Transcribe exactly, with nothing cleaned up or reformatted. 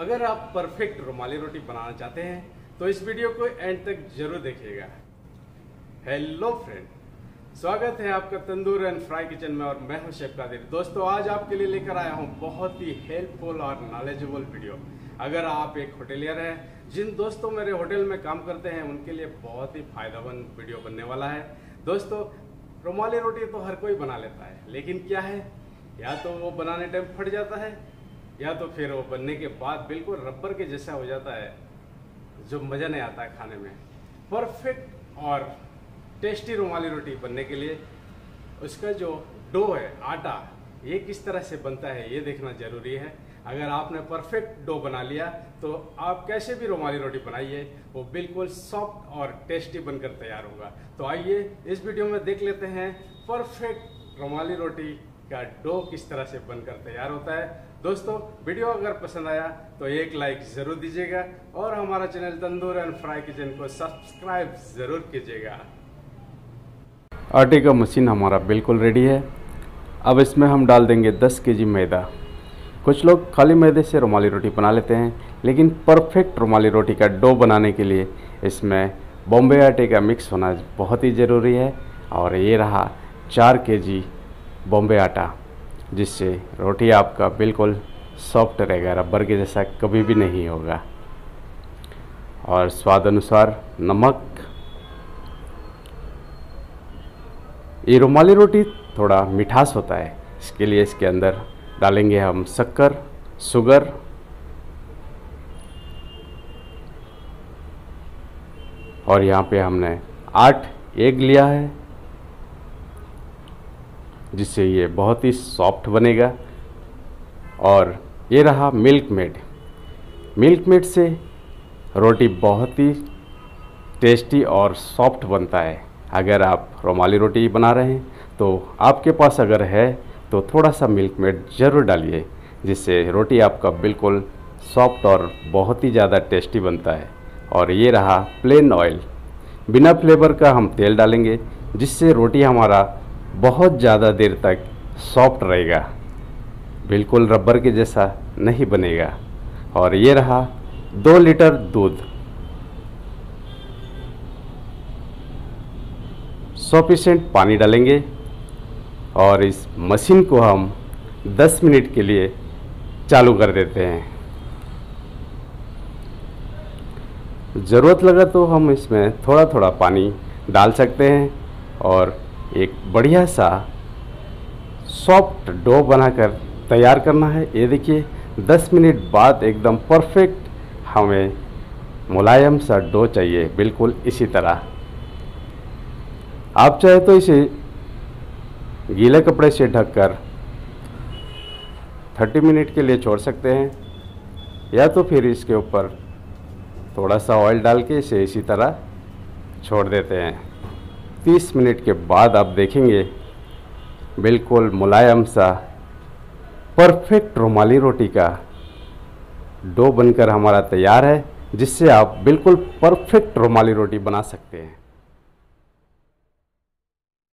अगर आप परफेक्ट रुमाली रोटी बनाना चाहते हैं तो इस वीडियो को एंड तक जरूर देखिएगा। हेलो फ्रेंड, स्वागत है आपका तंदूर एंड फ्राई किचन में और मैं हूं शेफ कादिर। दोस्तों, आज आपके लिए लेकर आया हूं बहुत ही हेल्पफुल और नॉलेजेबल वीडियो। अगर आप एक होटेलियर हैं, जिन दोस्तों मेरे होटल में काम करते हैं, उनके लिए बहुत ही फायदेमंद वीडियो बनने वाला है। दोस्तों, रुमाली रोटी तो हर कोई बना लेता है, लेकिन क्या है, या तो वो बनाने टाइम फट जाता है या तो फिर वो बनने के बाद बिल्कुल रबर के जैसा हो जाता है, जो मज़ा नहीं आता है खाने में। परफेक्ट और टेस्टी रुमाली रोटी बनने के लिए उसका जो डो है, आटा, ये किस तरह से बनता है ये देखना ज़रूरी है। अगर आपने परफेक्ट डो बना लिया तो आप कैसे भी रुमाली रोटी बनाइए, वो बिल्कुल सॉफ्ट और टेस्टी बनकर तैयार होगा। तो आइए इस वीडियो में देख लेते हैं परफेक्ट रुमाली रोटी का डो किस तरह से बनकर तैयार होता है। दोस्तों, वीडियो अगर पसंद आया तो एक लाइक ज़रूर दीजिएगा और हमारा channel tandoor and fry kitchen को सब्सक्राइब ज़रूर कीजिएगा। आटे का मशीन हमारा बिल्कुल रेडी है। अब इसमें हम डाल देंगे दस केजी मैदा। कुछ लोग खाली मैदे से रुमाली रोटी बना लेते हैं, लेकिन परफेक्ट रुमाली रोटी का डो बनाने के लिए इसमें बॉम्बे आटे का मिक्स होना बहुत ही ज़रूरी है। और ये रहा चार केजी बॉम्बे आटा, जिससे रोटी आपका बिल्कुल सॉफ्ट रहेगा, रबर के जैसा कभी भी नहीं होगा। और स्वाद अनुसार नमक। ये रुमाली रोटी थोड़ा मिठास होता है, इसके लिए इसके अंदर डालेंगे हम शक्कर, शुगर। और यहाँ पे हमने आठ एग लिया है, जिससे ये बहुत ही सॉफ्ट बनेगा। और ये रहा मिल्क मेड। मिल्क मेड से रोटी बहुत ही टेस्टी और सॉफ्ट बनता है। अगर आप रुमाली रोटी बना रहे हैं तो आपके पास अगर है तो थोड़ा सा मिल्क मेड ज़रूर डालिए, जिससे रोटी आपका बिल्कुल सॉफ्ट और बहुत ही ज़्यादा टेस्टी बनता है। और ये रहा प्लेन ऑयल। बिना फ्लेवर का हम तेल डालेंगे, जिससे रोटी हमारा बहुत ज़्यादा देर तक सॉफ्ट रहेगा, बिल्कुल रबर के जैसा नहीं बनेगा। और ये रहा दो लीटर दूध। सफिशिएंट पानी डालेंगे और इस मशीन को हम दस मिनट के लिए चालू कर देते हैं। ज़रूरत लगा तो हम इसमें थोड़ा थोड़ा पानी डाल सकते हैं और एक बढ़िया सा सॉफ्ट डो बनाकर तैयार करना है। ये देखिए, दस मिनट बाद एकदम परफेक्ट हमें मुलायम सा डो चाहिए, बिल्कुल इसी तरह। आप चाहे तो इसे गीले कपड़े से ढककर तीस मिनट के लिए छोड़ सकते हैं, या तो फिर इसके ऊपर थोड़ा सा ऑयल डाल के इसे इसी तरह छोड़ देते हैं। तीस मिनट के बाद आप देखेंगे बिल्कुल मुलायम सा परफेक्ट रुमाली रोटी का डो बनकर हमारा तैयार है, जिससे आप बिल्कुल परफेक्ट रुमाली रोटी बना सकते हैं।